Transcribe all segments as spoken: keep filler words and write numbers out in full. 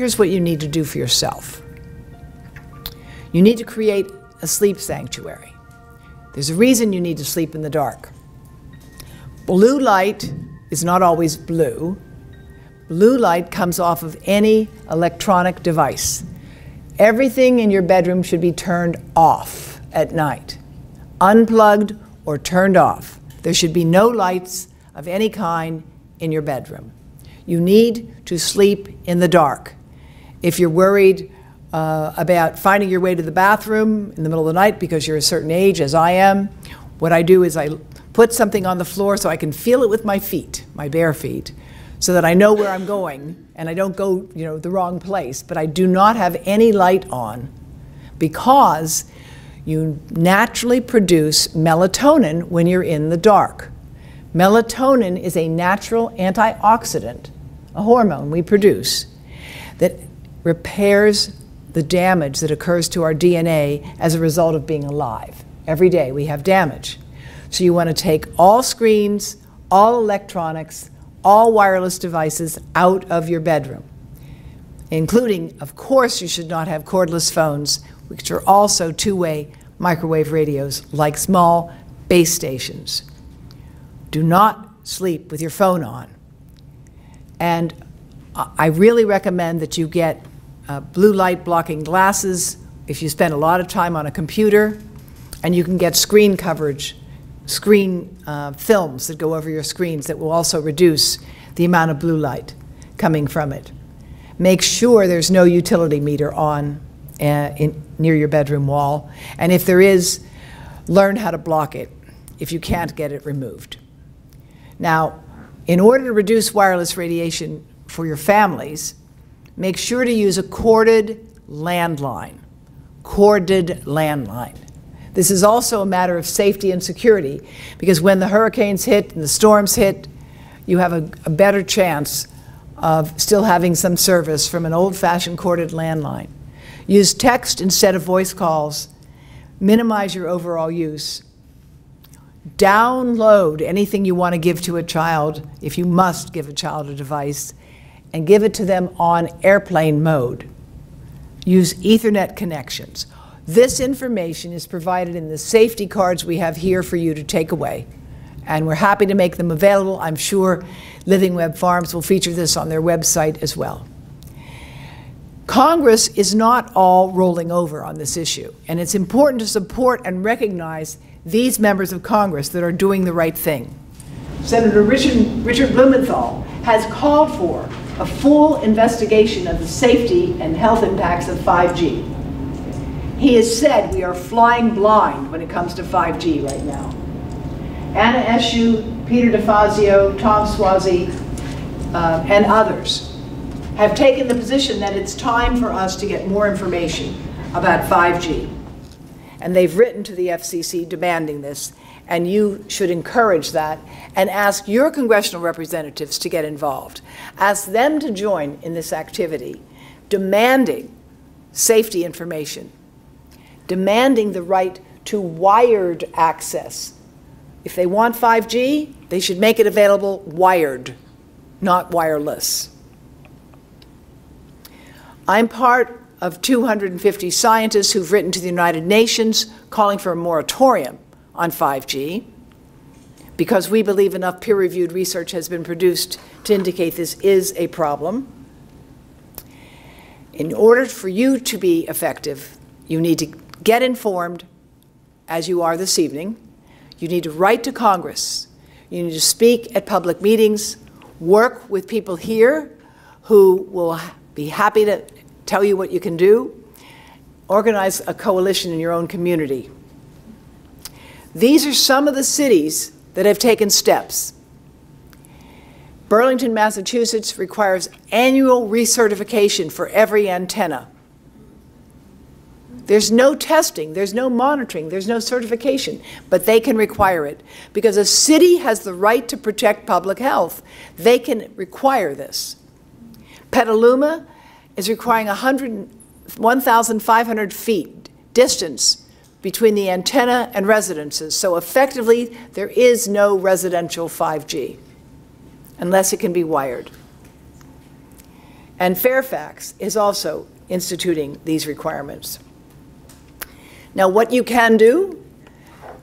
Here's what you need to do for yourself. You need to create a sleep sanctuary. There's a reason you need to sleep in the dark. Blue light is not always blue. Blue light comes off of any electronic device. Everything in your bedroom should be turned off at night, unplugged or turned off. There should be no lights of any kind in your bedroom. You need to sleep in the dark. If you're worried uh, about finding your way to the bathroom in the middle of the night because you're a certain age, as I am, what I do is I put something on the floor so I can feel it with my feet, my bare feet, so that I know where I'm going and I don't go, you know, the wrong place. But I do not have any light on, because you naturally produce melatonin when you're in the dark. Melatonin is a natural antioxidant, a hormone we produce that repairs the damage that occurs to our D N A as a result of being alive. Every day we have damage. So you want to take all screens, all electronics, all wireless devices out of your bedroom, including, of course, you should not have cordless phones, which are also two-way microwave radios like small base stations. Do not sleep with your phone on. And I really recommend that you get uh, blue light blocking glasses if you spend a lot of time on a computer, and you can get screen coverage screen uh, films that go over your screens that will also reduce the amount of blue light coming from it. Make sure there's no utility meter on uh, in, near your bedroom wall, and if there is, learn how to block it if you can't get it removed. Now, in order to reduce wireless radiation for your families, make sure to use a corded landline. Corded landline. This is also a matter of safety and security, because when the hurricanes hit and the storms hit, you have a, a better chance of still having some service from an old-fashioned corded landline. Use text instead of voice calls. Minimize your overall use. Download anything you want to give to a child, if you must give a child a device, and give it to them on airplane mode. Use Ethernet connections. This information is provided in the safety cards we have here for you to take away, and we're happy to make them available. I'm sure Living Web Farms will feature this on their website as well. Congress is not all rolling over on this issue, and it's important to support and recognize these members of Congress that are doing the right thing. Senator Richard, Richard Blumenthal has called for a full investigation of the safety and health impacts of five G. He has said we are flying blind when it comes to five G right now. Anna Eshoo, Peter DeFazio, Tom Suozzi, uh, and others have taken the position that it's time for us to get more information about five G. And they've written to the F C C demanding this, and you should encourage that and ask your congressional representatives to get involved. Ask them to join in this activity, demanding safety information, demanding the right to wired access. If they want five G, they should make it available wired, not wireless. I'm part of two hundred fifty scientists who've written to the United Nations calling for a moratorium on five G, because we believe enough peer-reviewed research has been produced to indicate this is a problem. In order for you to be effective, you need to get informed, as you are this evening. You need to write to Congress. You need to speak at public meetings, work with people here who will be happy to tell you what you can do. Organize a coalition in your own community. These are some of the cities that have taken steps. Burlington, Massachusetts requires annual recertification for every antenna. There's no testing, there's no monitoring, there's no certification, but they can require it because a city has the right to protect public health. They can require this. Petaluma is requiring one thousand five hundred feet distance between the antenna and residences. So effectively, there is no residential five G unless it can be wired. And Fairfax is also instituting these requirements. Now, what you can do,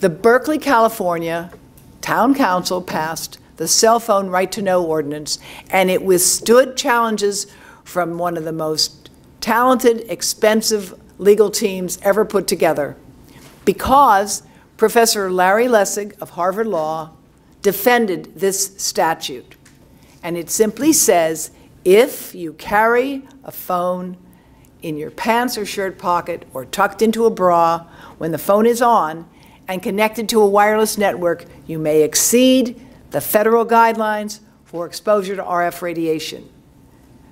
the Berkeley, California Town Council passed the Cell Phone Right-to-Know Ordinance, and it withstood challenges from one of the most talented, expensive legal teams ever put together, because Professor Larry Lessig of Harvard Law defended this statute. And it simply says, if you carry a phone in your pants or shirt pocket or tucked into a bra when the phone is on and connected to a wireless network, you may exceed the federal guidelines for exposure to R F radiation.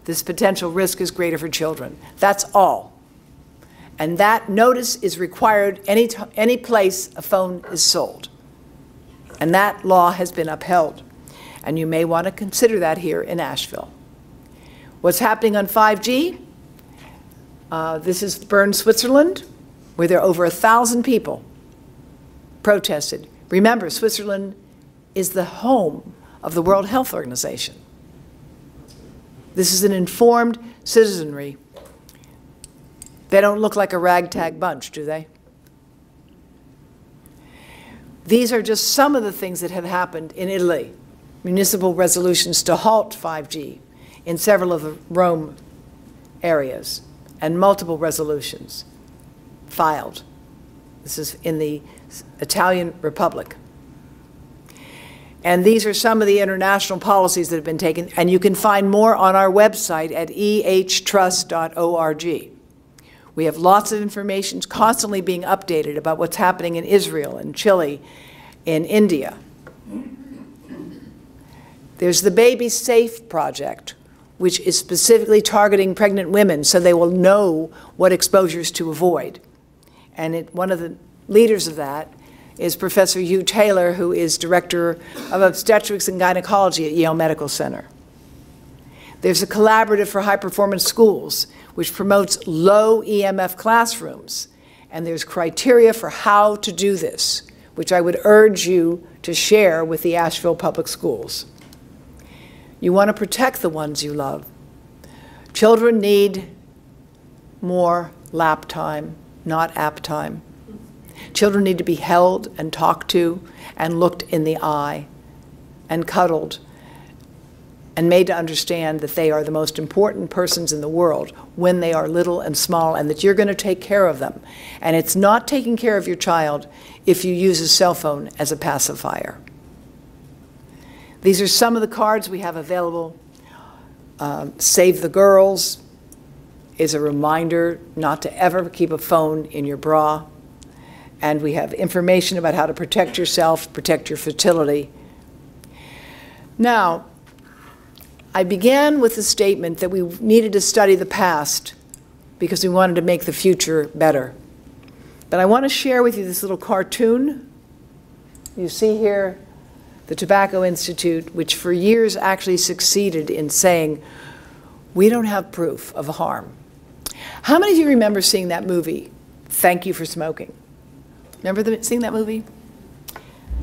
This potential risk is greater for children. That's all. And that notice is required any, any place a phone is sold. And that law has been upheld. And you may want to consider that here in Asheville. What's happening on five G? Uh, this is Bern, Switzerland, where there are over one thousand people protested. Remember, Switzerland is the home of the World Health Organization. This is an informed citizenry. They don't look like a ragtag bunch, do they? These are just some of the things that have happened in Italy. Municipal resolutions to halt five G in several of the Rome areas, and multiple resolutions filed. This is in the Italian Republic. And these are some of the international policies that have been taken, and you can find more on our website at e h trust dot org. We have lots of information constantly being updated about what's happening in Israel, in Chile, in India. There's the Baby Safe Project, which is specifically targeting pregnant women so they will know what exposures to avoid. And it, one of the leaders of that is Professor Hugh Taylor, who is director of obstetrics and gynecology at Yale Medical Center. There's a collaborative for high-performance schools, which promotes low E M F classrooms. And there's criteria for how to do this, which I would urge you to share with the Asheville Public Schools. You want to protect the ones you love. Children need more lap time, not app time. Children need to be held and talked to and looked in the eye and cuddled and made to understand that they are the most important persons in the world when they are little and small, and that you're going to take care of them. And it's not taking care of your child if you use a cell phone as a pacifier. These are some of the cards we have available. Uh, Save the Girls is a reminder not to ever keep a phone in your bra. And we have information about how to protect yourself, protect your fertility. Now, I began with the statement that we needed to study the past because we wanted to make the future better. But I want to share with you this little cartoon. You see here the Tobacco Institute, which for years actually succeeded in saying, we don't have proof of harm. How many of you remember seeing that movie, Thank You for Smoking? Remember the, seeing that movie?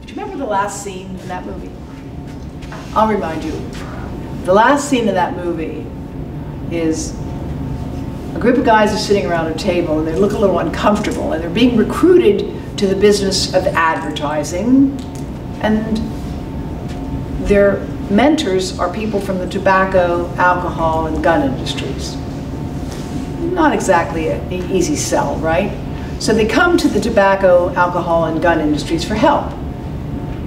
Do you remember the last scene in that movie? I'll remind you. The last scene in that movie is a group of guys are sitting around a table, and they look a little uncomfortable, and they're being recruited to the business of advertising. And their mentors are people from the tobacco, alcohol, and gun industries. Not exactly an easy sell, right? So they come to the tobacco, alcohol, and gun industries for help.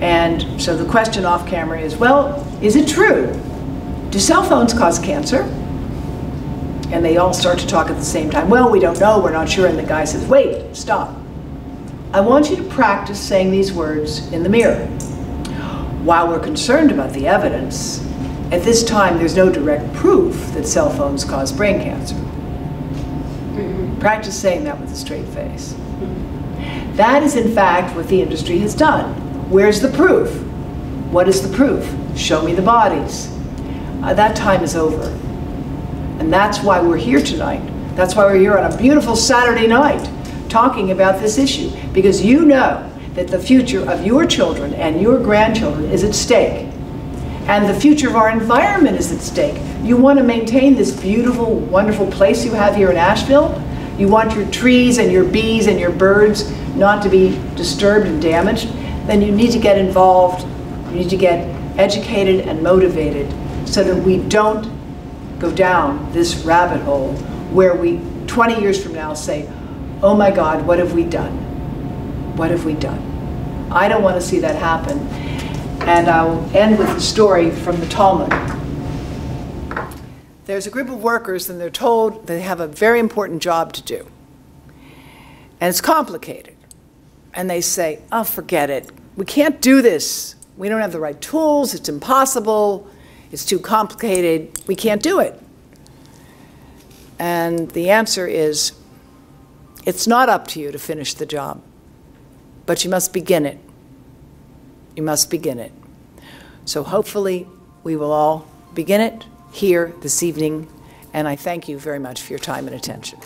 And so the question off camera is, well, is it true? Do cell phones cause cancer? And they all start to talk at the same time. Well, we don't know, we're not sure. And the guy says, wait, stop. I want you to practice saying these words in the mirror. While we're concerned about the evidence, at this time there's no direct proof that cell phones cause brain cancer. Mm-hmm. Practice saying that with a straight face. Mm-hmm. That is in fact what the industry has done. Where's the proof? What is the proof? Show me the bodies. Uh, that time is over. And that's why we're here tonight. That's why we're here on a beautiful Saturday night talking about this issue, because you know that the future of your children and your grandchildren is at stake. and the future of our environment is at stake. You want to maintain this beautiful, wonderful place you have here in Asheville. You want your trees and your bees and your birds not to be disturbed and damaged. Then you need to get involved, you need to get educated and motivated so that we don't go down this rabbit hole where we twenty years from now say, oh my God, what have we done? What have we done? I don't want to see that happen. And I'll end with a story from the Talmud. There's a group of workers and they're told they have a very important job to do. And it's complicated. And they say, oh, forget it. We can't do this. We don't have the right tools. It's impossible. It's too complicated. We can't do it. And the answer is, it's not up to you to finish the job, but you must begin it. You must begin it. So hopefully we will all begin it here this evening, and I thank you very much for your time and attention.